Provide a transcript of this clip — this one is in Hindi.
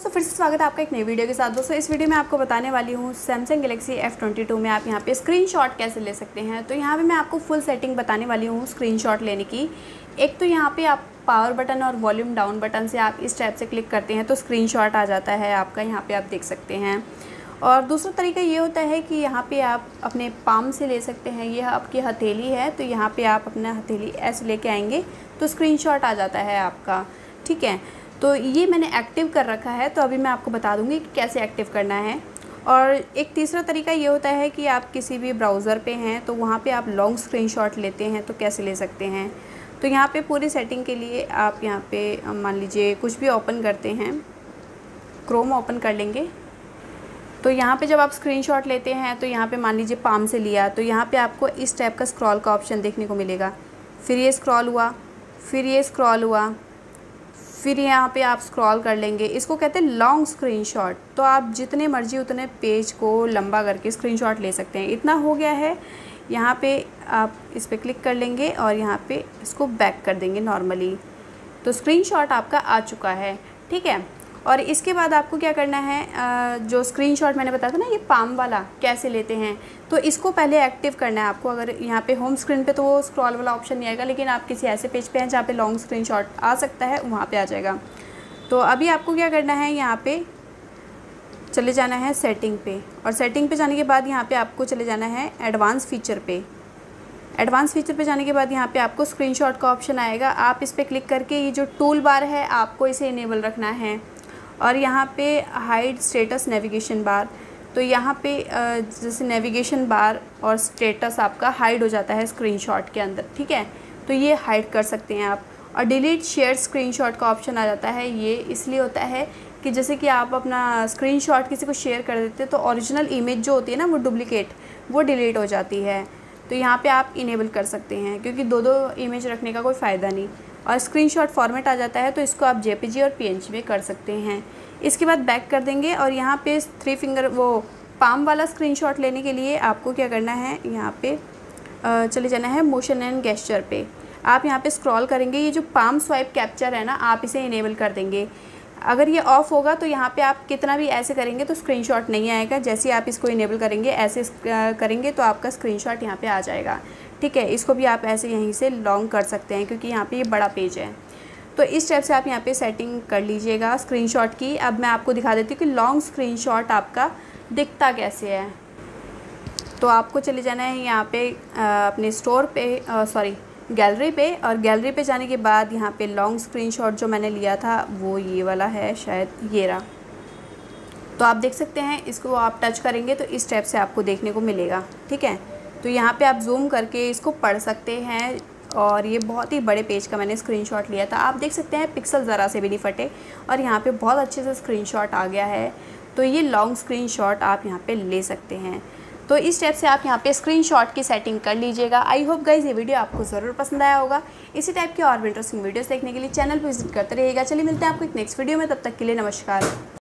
दोस्तों फिर से स्वागत है आपका एक नई वीडियो के साथ। दोस्तों इस वीडियो में आपको बताने वाली हूँ सैमसंग गैलेक्सी F22 में आप यहाँ पे स्क्रीनशॉट कैसे ले सकते हैं। तो यहाँ पे मैं आपको फुल सेटिंग बताने वाली हूँ स्क्रीनशॉट लेने की। एक तो यहाँ पे आप पावर बटन और वॉल्यूम डाउन बटन से आप इस टाइप से क्लिक करते हैं तो स्क्रीनशॉट आ जाता है आपका, यहाँ पर आप देख सकते हैं। और दूसरा तरीका ये होता है कि यहाँ पे आप अपने पाम से ले सकते हैं। यह आपकी हथेली है तो यहाँ पे आप अपना हथेली ऐसे लेके आएंगे तो स्क्रीनशॉट आ जाता है आपका, ठीक है। तो ये मैंने एक्टिव कर रखा है, तो अभी मैं आपको बता दूंगी कि कैसे एक्टिव करना है। और एक तीसरा तरीका ये होता है कि आप किसी भी ब्राउज़र पे हैं तो वहाँ पे आप लॉन्ग स्क्रीनशॉट लेते हैं तो कैसे ले सकते हैं। तो यहाँ पे पूरी सेटिंग के लिए आप यहाँ पे मान लीजिए कुछ भी ओपन करते हैं, क्रोम ओपन कर लेंगे। तो यहाँ पे जब आप स्क्रीनशॉट लेते हैं तो यहाँ पे मान लीजिए पाम से लिया तो यहाँ पे आपको इस टाइप का स्क्रॉल का ऑप्शन देखने को मिलेगा। फिर ये स्क्रॉल हुआ, फिर ये स्क्रॉल हुआ, फिर यहाँ पे आप स्क्रॉल कर लेंगे। इसको कहते हैं लॉन्ग स्क्रीनशॉट। तो आप जितने मर्जी उतने पेज को लंबा करके स्क्रीनशॉट ले सकते हैं। इतना हो गया है, यहाँ पे आप इस पर क्लिक कर लेंगे और यहाँ पे इसको बैक कर देंगे नॉर्मली। तो स्क्रीनशॉट आपका आ चुका है, ठीक है। और इसके बाद आपको क्या करना है, जो स्क्रीनशॉट मैंने बताया था ना ये पाम वाला कैसे लेते हैं, तो इसको पहले एक्टिव करना है आपको। अगर यहाँ पे होम स्क्रीन पे तो वो स्क्रॉल वाला ऑप्शन नहीं आएगा, लेकिन आप किसी ऐसे पेज पे हैं जहाँ पे लॉन्ग स्क्रीनशॉट आ सकता है, वहाँ पे आ जाएगा। तो अभी आपको क्या करना है, यहाँ पे चले जाना है सेटिंग पे, और सेटिंग पे जाने के बाद यहाँ पे आपको चले जाना है एडवांस फ़ीचर पे। एडवांस फ़ीचर पे जाने के बाद यहाँ पे आपको स्क्रीनशॉट का ऑप्शन आएगा, आप इस पर क्लिक करके ये जो टूल बार है आपको इसे इनेबल रखना है। और यहाँ पे हाइड स्टेटस नेविगेशन बार, तो यहाँ पे जैसे नेविगेशन बार और स्टेटस आपका हाइड हो जाता है स्क्रीनशॉट के अंदर, ठीक है। तो ये हाइड कर सकते हैं आप। और डिलीट शेयर स्क्रीनशॉट का ऑप्शन आ जाता है। ये इसलिए होता है कि जैसे कि आप अपना स्क्रीनशॉट किसी को शेयर कर देते हैं तो ओरिजिनल इमेज जो होती है ना वो डुप्लिकेट वो डिलीट हो जाती है। तो यहाँ पर आप इनेबल कर सकते हैं, क्योंकि दो दो इमेज रखने का कोई फ़ायदा नहीं। और स्क्रीनशॉट फॉर्मेट आ जाता है तो इसको आप जेपीजी और पीएनजी में कर सकते हैं। इसके बाद बैक कर देंगे और यहाँ पे थ्री फिंगर वो पाम वाला स्क्रीनशॉट लेने के लिए आपको क्या करना है, यहाँ पे चले जाना है मोशन एंड गेस्चर पे। आप यहाँ पे स्क्रॉल करेंगे, ये जो पाम स्वाइप कैप्चर है ना आप इसे इनेबल कर देंगे। अगर ये ऑफ़ होगा तो यहाँ पर आप कितना भी ऐसे करेंगे तो स्क्रीनशॉट नहीं आएगा। जैसे आप इसको इनेबल करेंगे, ऐसे करेंगे तो आपका स्क्रीनशॉट यहाँ पर आ जाएगा, ठीक है। इसको भी आप ऐसे यहीं से लॉन्ग कर सकते हैं, क्योंकि यहाँ पे ये बड़ा पेज है। तो इस टाइप से आप यहाँ पे सेटिंग कर लीजिएगा स्क्रीनशॉट की। अब मैं आपको दिखा देती हूँ कि लॉन्ग स्क्रीनशॉट आपका दिखता कैसे है। तो आपको चले जाना है यहाँ पे अपने स्टोर पे, सॉरी गैलरी पे। और गैलरी पे जाने के बाद यहाँ पे लॉन्ग स्क्रीनशॉट जो मैंने लिया था वो ये वाला है, शायद ये रहा। तो आप देख सकते हैं, इसको आप टच करेंगे तो इस टाइप से आपको देखने को मिलेगा, ठीक है। तो यहाँ पे आप जूम करके इसको पढ़ सकते हैं। और ये बहुत ही बड़े पेज का मैंने स्क्रीनशॉट लिया था, आप देख सकते हैं पिक्सल ज़रा से भी नहीं फटे और यहाँ पे बहुत अच्छे से स्क्रीनशॉट आ गया है। तो ये लॉन्ग स्क्रीनशॉट आप यहाँ पे ले सकते हैं। तो इस टाइप से आप यहाँ पे स्क्रीनशॉट की सेटिंग कर लीजिएगा। आई होप गाइज ये वीडियो आपको ज़रूर पसंद आया होगा। इसी टाइप के और भी इंटरेस्टिंग वीडियोज़ देखने के लिए चैनल पर विजिट करते रहिएगा। चलिए मिलते हैं आपको एक नेक्स्ट वीडियो में, तब तक के लिए नमस्कार।